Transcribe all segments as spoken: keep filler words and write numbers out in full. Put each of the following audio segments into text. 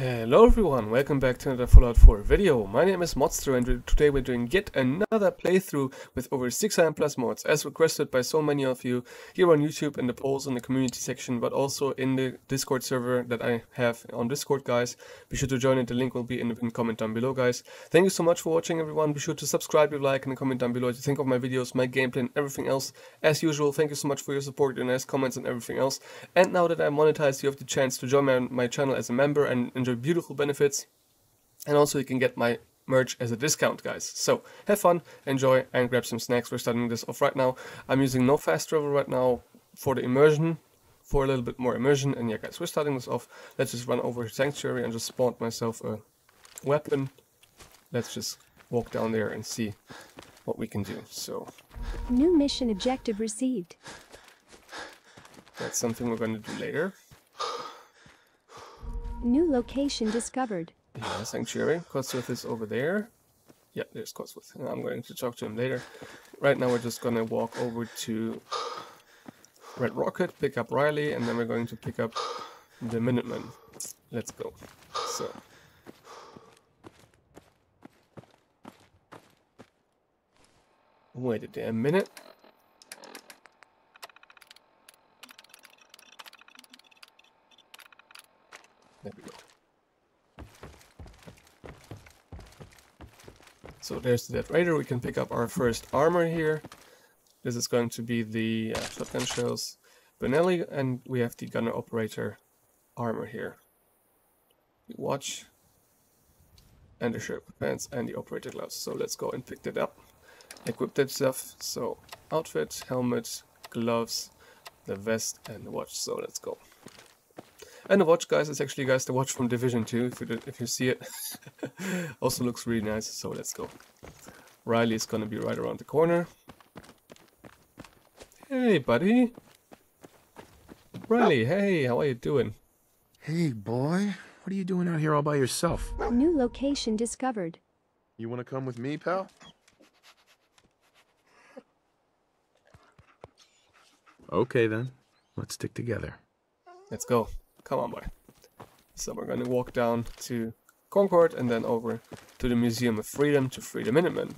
Hello everyone, welcome back to another Fallout four video. My name is Moddster and today we're doing yet another playthrough with over six hundred plus mods, as requested by so many of you here on YouTube, in the polls, in the community section, but also in the Discord server that I have on Discord, guys. Be sure to join it, the link will be in the pinned comment down below, guys. Thank you so much for watching everyone, be sure to subscribe, leave a like, and a comment down below if you think of my videos, my gameplay and everything else. As usual, thank you so much for your support and nice comments and everything else. And now that I monetized, you have the chance to join my, my channel as a member and enjoy beautiful benefits, and also you can get my merch as a discount, guys. So have fun, enjoy, and grab some snacks. We're starting this off right now. I'm using no fast travel right now for the immersion, for a little bit more immersion. And yeah, guys, we're starting this off. Let's just run over to Sanctuary and just spawn myself a weapon. Let's just walk down there and see what we can do. So, new mission objective received. That's something we're going to do later. New location discovered. Yeah, Sanctuary. Codsworth is over there. Yeah, there's Codsworth. I'm going to talk to him later. Right now we're just going to walk over to Red Rocket, pick up Riley, and then we're going to pick up the Minuteman. Let's go. So. Wait a damn minute. There we go. So there's the Death Raider. We can pick up our first armor here. This is going to be the uh, shotgun shells, Benelli, and we have the gunner operator armor here. The watch and the Sherpa pants and the operator gloves. So let's go and pick that up. Equip that stuff. So outfit, helmet, gloves, the vest, and the watch. So let's go. And the watch, guys, is actually, guys, the watch from Division two, if you, did, if you see it. Also looks really nice, so let's go. Riley is going to be right around the corner. Hey, buddy. Riley, oh. Hey, how are you doing? Hey, boy. What are you doing out here all by yourself? New location discovered. You want to come with me, pal? Okay, then. Let's stick together. Let's go. Come on, boy. So we're going to walk down to Concord and then over to the Museum of Freedom to free the Minigun.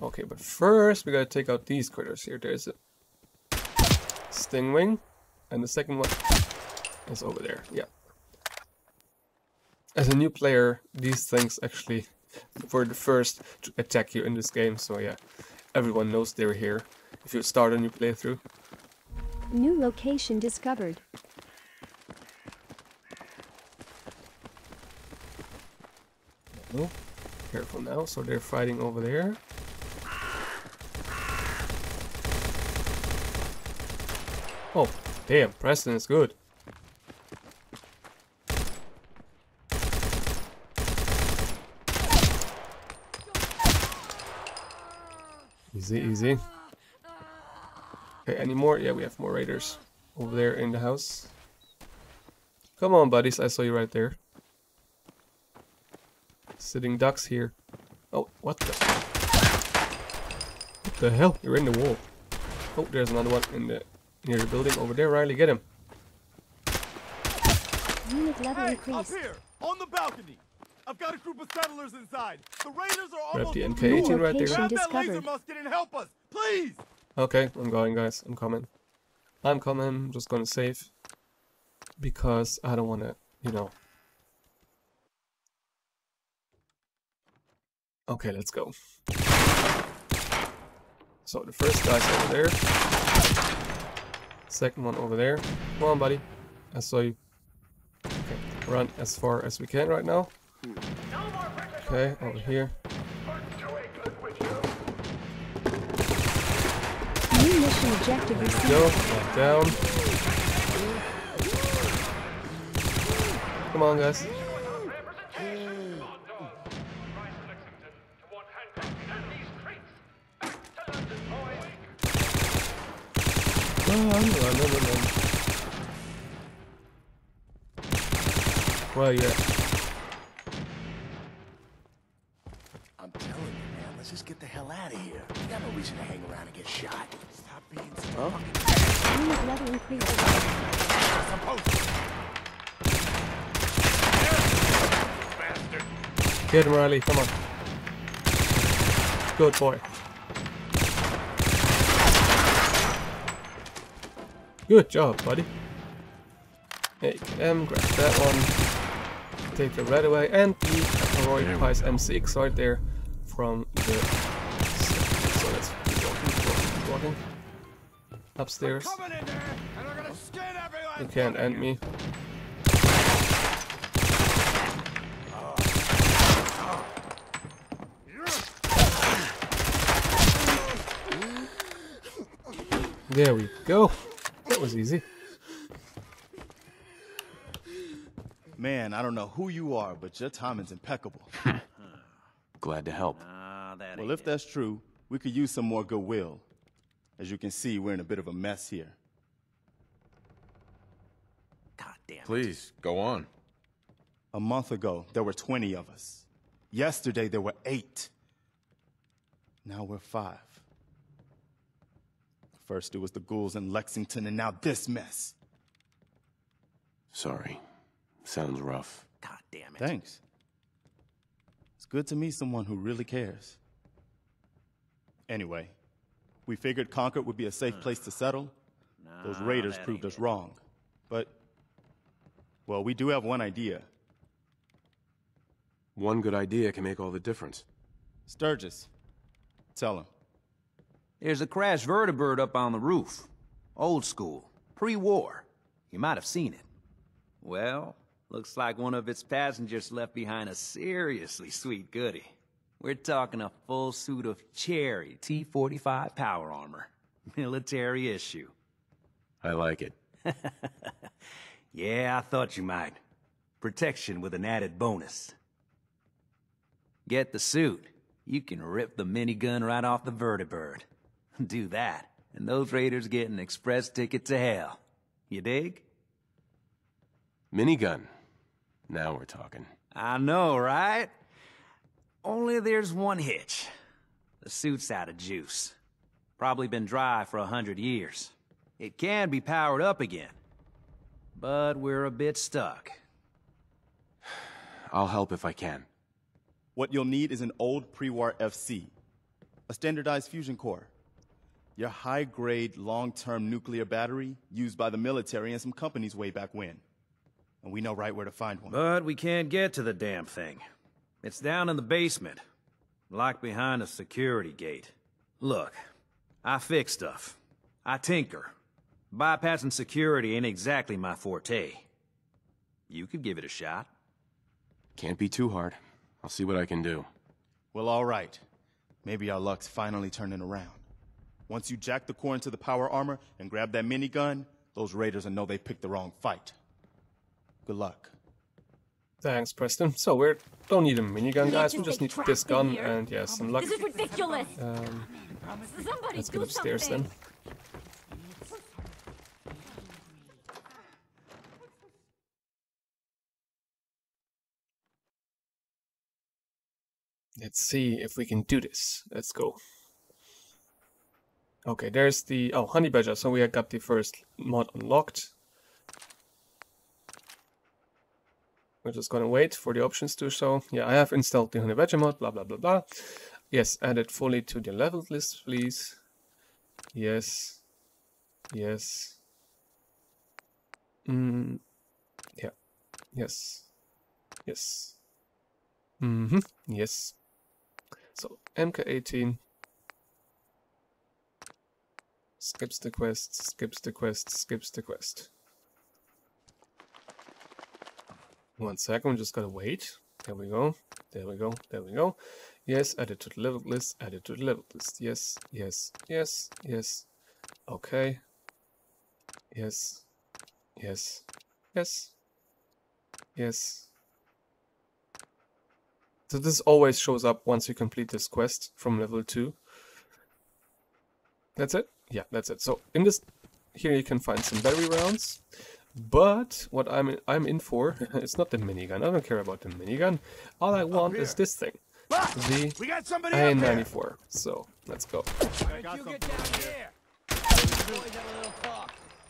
Okay, but first we got to take out these critters here. There's a Stingwing, and the second one is over there. Yeah. As a new player, these things actually were the first to attack you in this game. So yeah, everyone knows they're here if you start a new playthrough. New location discovered. Oh, careful now, so they're fighting over there. Oh, damn, Preston is good. Easy, easy. Okay, any more? Yeah, we have more raiders over there in the house. Come on, buddies, I saw you right there. Sitting ducks here. Oh, what the? What the hell? You're in the wall. Oh, there's another one in the near the building over there. Riley, get him. Unit level increased. Up here, on the balcony. I've got a group of settlers inside. The raiders are almost. Grab the M K eighteen right there. Grab that laser musket and help us, please. Okay, I'm going, guys. I'm coming. I'm coming. I'm just gonna save because I don't want to, you know. Okay, let's go. So the first guy's over there. Second one over there. Come on, buddy. I saw you. Okay, run as far as we can right now. Okay, over here. New mission objective received. Go, back down. Come on, guys. Run, run, run, run. Well, yeah. I'm telling you, man, let's just get the hell out of here. We got no reason to hang around and get shot. Stop being so fucking. Get him, Riley. Come on. Good boy. Good job, buddy. Hey, um, grab that one. Take the red away and the Polaroid Pies M six right there from the. So let's keep walking, keep walking, walking. Upstairs. You can't end me. There we go. That was easy. Man, I don't know who you are, but your timing's impeccable. Glad to help. Nah, well, if it. That's true, we could use some more goodwill. As you can see, we're in a bit of a mess here. God damn it. Please, go on. A month ago, there were twenty of us. Yesterday, there were eight. Now we're five. First it was the ghouls in Lexington, and now this mess. Sorry. Sounds rough. God damn it. Thanks. It's good to meet someone who really cares. Anyway, we figured Concord would be a safe place to settle. Nah, those raiders proved us wrong. But, well, we do have one idea. One good idea can make all the difference. Sturges, tell him. There's a crashed vertibird up on the roof. Old school. Pre-war. You might have seen it. Well, looks like one of its passengers left behind a seriously sweet goodie. We're talking a full suit of cherry T forty-five power armor. Military issue. I like it. Yeah, I thought you might. Protection with an added bonus. Get the suit. You can rip the minigun right off the vertibird. Do that, and those raiders get an express ticket to hell. You dig? Minigun. Now we're talking. I know, right? Only there's one hitch. The suit's out of juice. Probably been dry for a hundred years. It can be powered up again. But we're a bit stuck. I'll help if I can. What you'll need is an old pre-war F C. A standardized fusion core. Your high-grade, long-term nuclear battery used by the military and some companies way back when. And we know right where to find one. But we can't get to the damn thing. It's down in the basement. Locked behind a security gate. Look, I fix stuff. I tinker. Bypassing security ain't exactly my forte. You could give it a shot. Can't be too hard. I'll see what I can do. Well, all right. Maybe our luck's finally turning around. Once you jack the core into the power armor and grab that minigun, those raiders will know they picked the wrong fight. Good luck. Thanks, Preston. So we don't need a minigun, guys. We just need this gun and, yeah, some luck. This is ridiculous. Um, let's get upstairs then. Let's see if we can do this. Let's go. Okay, there's the... Oh, Honey Badger. So we got the first mod unlocked. We're just going to wait for the options to show. Yeah, I have installed the Honey Badger mod, blah, blah, blah, blah. Yes, add it fully to the level list, please. Yes. Yes. Mm. Yeah. Yes. Yes. Mm-hmm. Yes. So, M K eighteen. Skips the quest, skips the quest, skips the quest. One second, we just gotta wait. There we go. There we go. There we go. Yes, add it to the level list. Add it to the level list. Yes, yes, yes, yes. Okay. Yes. Yes. Yes. Yes. So this always shows up once you complete this quest from level two. That's it? Yeah, that's it. So in this here you can find some battery rounds. But what I'm in, I'm in for, it's not the minigun. I don't care about the minigun. All I want is this thing, the we got somebody A ninety-four. So let's go. I got you get down here.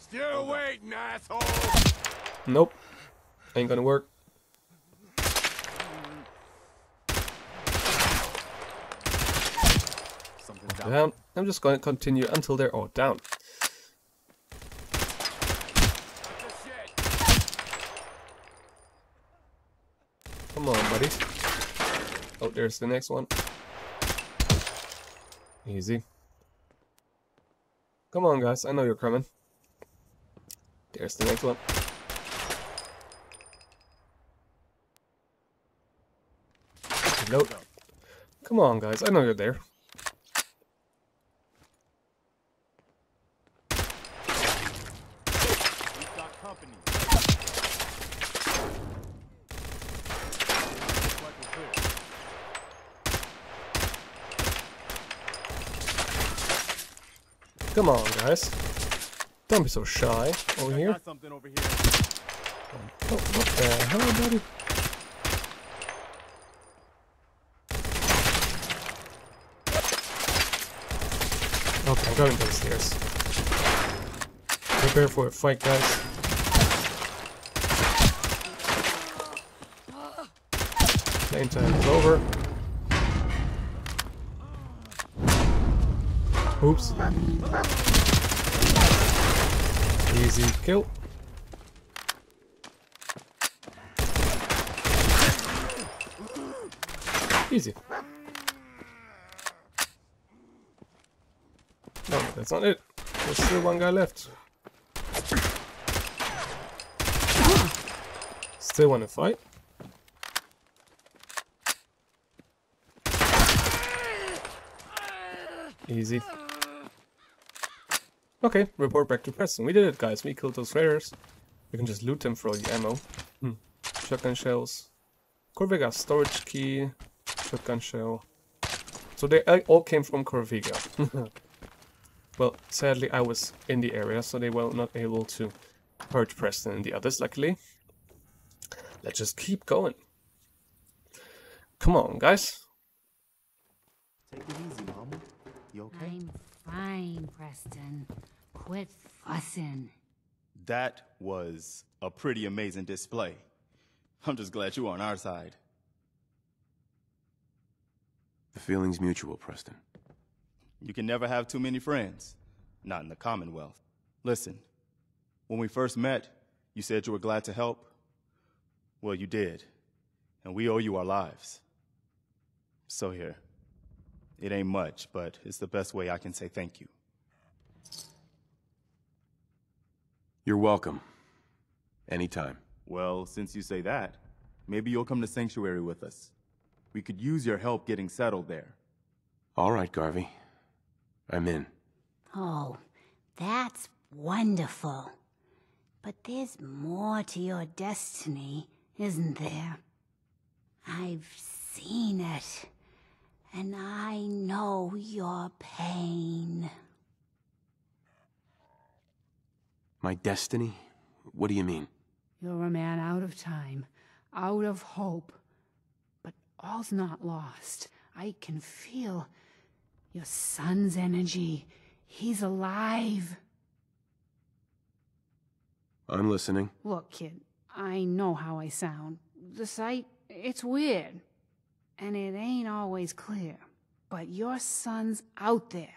Still waiting, asshole. Nope, ain't gonna work. down. I'm just going to continue until they're all down. Come on, buddy. Oh, there's the next one. Easy. Come on, guys. I know you're coming. There's the next one. Nope. Come on, guys. I know you're there. Come on, guys. Don't be so shy. Over I here. Got something over here. Oh, what the hell, buddy? Okay, I'm going down the stairs. Prepare for a fight, guys. Playing time is over. Oops. Easy kill. Easy. No, that's not it. There's still one guy left. Still want to fight? Easy. Okay, report back to Preston. We did it, guys. We killed those raiders. We can just loot them for all the ammo. Hmm. Shotgun shells. Corvega storage key. Shotgun shell. So they all came from Corvega. Well, sadly I was in the area, so they were not able to hurt Preston and the others, luckily. Let's just keep going. Come on, guys. Take it easy, Mama. You okay? I'm fine, Preston. Quit fussing. That was a pretty amazing display. I'm just glad you were on our side. The feeling's mutual, Preston. You can never have too many friends. Not in the Commonwealth. Listen, when we first met, you said you were glad to help. Well, you did. And we owe you our lives. So here. It ain't much, but it's the best way I can say thank you. You're welcome. Anytime. Well, since you say that, maybe you'll come to Sanctuary with us. We could use your help getting settled there. All right, Garvey. I'm in. Oh, that's wonderful. But there's more to your destiny, isn't there? I've seen it. And I know your pain. My destiny? What do you mean? You're a man out of time, out of hope. But all's not lost. I can feel your son's energy. He's alive. I'm listening. Look, kid, I know how I sound. The sight, it's weird. And it ain't always clear, but your son's out there.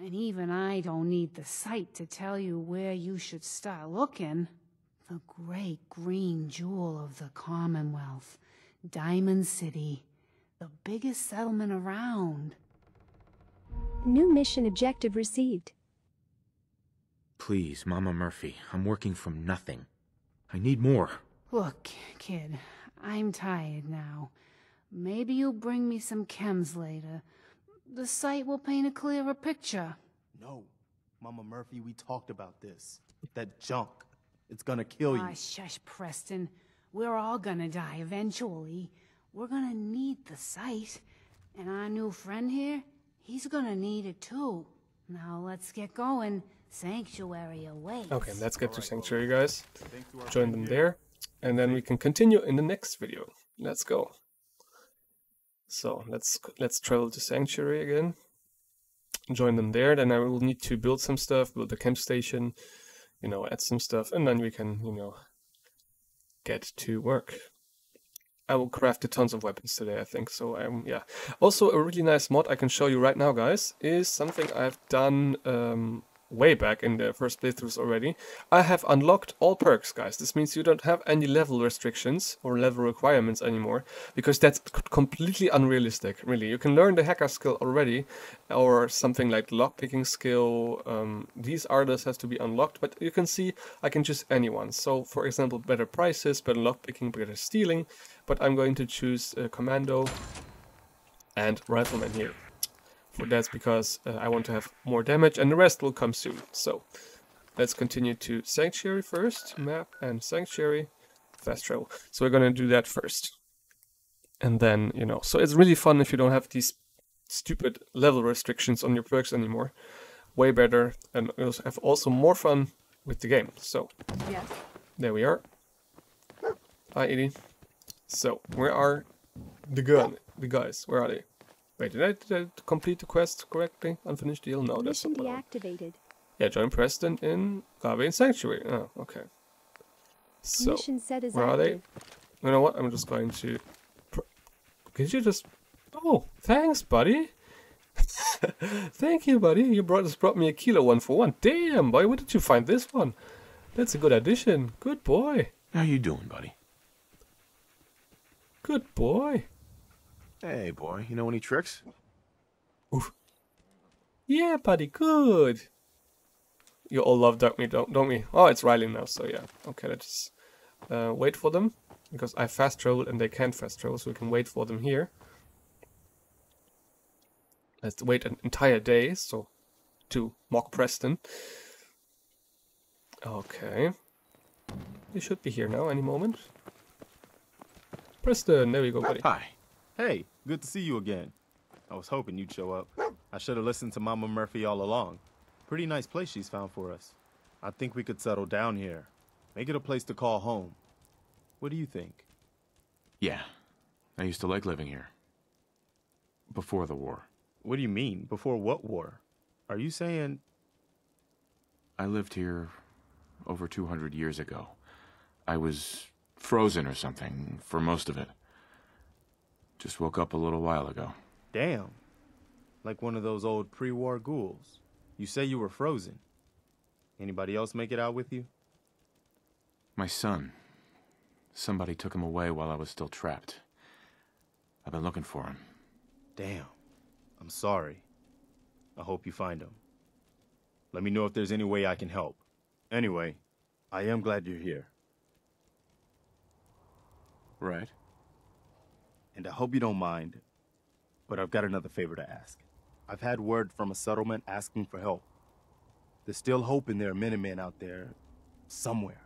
And even I don't need the sight to tell you where you should start looking. The great green jewel of the Commonwealth, Diamond City, the biggest settlement around. New mission objective received. Please, Mama Murphy, I'm working from nothing. I need more. Look, kid, I'm tired now. Maybe you'll bring me some chems later. The site will paint a clearer picture. No. Mama Murphy, we talked about this. That junk. It's gonna kill you. Ah, shush, Preston. We're all gonna die eventually. We're gonna need the site. And our new friend here, he's gonna need it too. Now let's get going. Sanctuary awaits. Okay, let's get to Sanctuary, guys. Join them there. And then we can continue in the next video. Let's go. So let's let's travel to Sanctuary again, join them there. Then I will need to build some stuff, build the camp station, you know, add some stuff, and then we can, you know, get to work. I will craft tons of weapons today, I think. So, um, yeah. Also, a really nice mod I can show you right now, guys, is something I've done um, way back in the first playthroughs already. I have unlocked all perks, guys. This means you don't have any level restrictions or level requirements anymore, because that's completely unrealistic, really. You can learn the hacker skill already, or something like lockpicking skill. Um, these artists have to be unlocked, but you can see I can choose anyone. So, for example, better prices, better lockpicking, better stealing. But I'm going to choose uh, Commando and Rifleman here. For that's because uh, I want to have more damage, and the rest will come soon. So let's continue to Sanctuary first. Map and Sanctuary. Fast travel. So we're going to do that first. And then, you know, so it's really fun if you don't have these stupid level restrictions on your perks anymore. Way better, and you have also more fun with the game. So yeah. There we are. Hi, Edie. So, where are the girl, the guys? Where are they? Wait, did I, did I complete the quest correctly? Unfinished deal? No, that's not deactivated. Yeah, join Preston in Garvey and Sanctuary. Oh, okay. So, mission set is where active. Are they? You know what? I'm just going to... Can you just... Oh, thanks, buddy. Thank you, buddy. You brought, just brought me a kilo one for one. Damn, boy, where did you find this one? That's a good addition. Good boy. How you doing, buddy? Good boy. Hey, boy. You know any tricks? Oof. Yeah, buddy. Good. You all love Duck Meat, don't, don't we? Oh, it's Riley now, so yeah. Okay, let's uh, wait for them. Because I fast traveled and they can't fast travel, so we can wait for them here. Let's wait an entire day, so to mock Preston. Okay. They should be here now any moment. Preston, there we go, buddy. Hi. Hey, good to see you again. I was hoping you'd show up. I should have listened to Mama Murphy all along. Pretty nice place she's found for us. I think we could settle down here. Make it a place to call home. What do you think? Yeah. I used to like living here. Before the war. What do you mean? Before what war? Are you saying... I lived here over two hundred years ago. I was... frozen or something, for most of it. Just woke up a little while ago. Damn. Like one of those old pre-war ghouls. You say you were frozen. Anybody else make it out with you? My son. Somebody took him away while I was still trapped. I've been looking for him. Damn. I'm sorry. I hope you find him. Let me know if there's any way I can help. Anyway, I am glad you're here. Right. And I hope you don't mind, but I've got another favor to ask. I've had word from a settlement asking for help. There's still hoping there are Minutemen out there somewhere.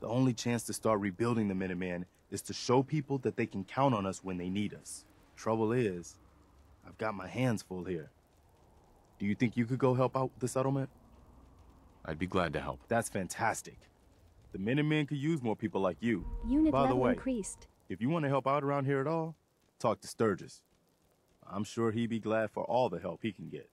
The only chance to start rebuilding the Minuteman is to show people that they can count on us when they need us. Trouble is, I've got my hands full here. Do you think you could go help out with the settlement? I'd be glad to help. That's fantastic. The Minutemen could use more people like you. Unit By the way, increased. If you want to help out around here at all, talk to Sturges. I'm sure he'd be glad for all the help he can get.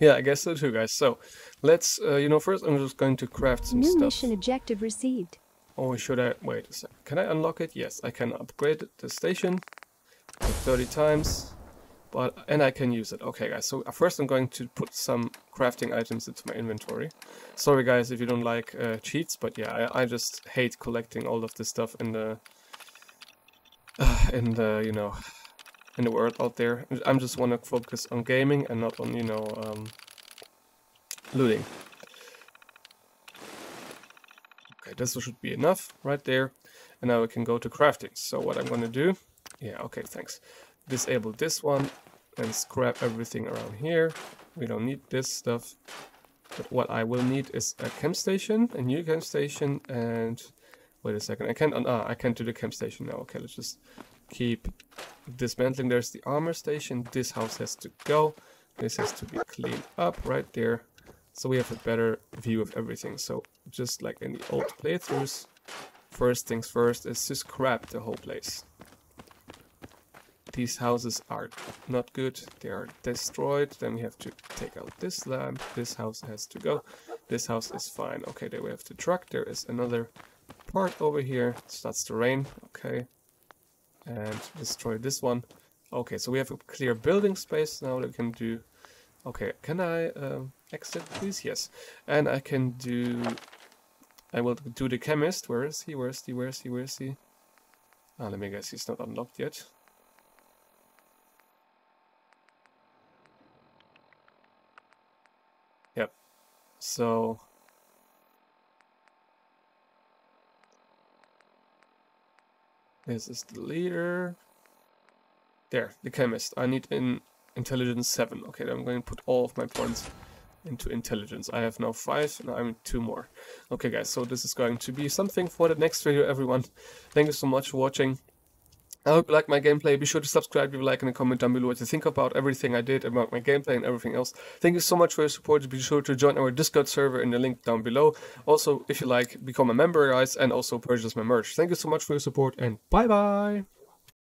Yeah, I guess so too, guys. So, let's, uh, you know, first I'm just going to craft some New stuff. New mission objective received. Or should I... Wait a second. Can I unlock it? Yes, I can upgrade the station thirty times. But and I can use it. Okay, guys, so first I'm going to put some crafting items into my inventory. Sorry, guys, if you don't like uh, cheats, but yeah, I, I just hate collecting all of this stuff in the... Uh, in the, you know, in the world out there. I just want to focus on gaming and not on, you know, um, looting. Okay, this should be enough right there. And now we can go to crafting. So what I'm going to do... Yeah, okay, thanks. Disable this one and scrap everything around here. We don't need this stuff. But what I will need is a camp station, a new camp station, and wait a second, I can't. Ah, I can't do the camp station now. Okay, let's just keep dismantling. There's the armor station. This house has to go. This has to be cleaned up right there, so we have a better view of everything. So just like in the old playthroughs, first things first is to scrap the whole place. These houses are not good, they are destroyed, then we have to take out this lamp, this house has to go, this house is fine. Okay, there we have the truck, there is another part over here, starts to rain, okay, and destroy this one. Okay, so we have a clear building space now that we can do. Okay, can I um, exit please? Yes. And I can do... I will do the chemist. Where is he? Where is he? Where is he? Where is he? Ah, let me guess, he's not unlocked yet. Yep. So... this is the leader. There, the chemist. I need in intelligence seven. Okay, I'm going to put all of my points into intelligence. I have now five, and I'm two more. Okay, guys, so this is going to be something for the next video, everyone. Thank you so much for watching. I hope you like my gameplay. Be sure to subscribe, leave a like, and a comment down below what you think about everything I did, about my gameplay and everything else. Thank you so much for your support. Be sure to join our Discord server in the link down below. Also, if you like, become a member, guys, and also purchase my merch. Thank you so much for your support, and bye-bye!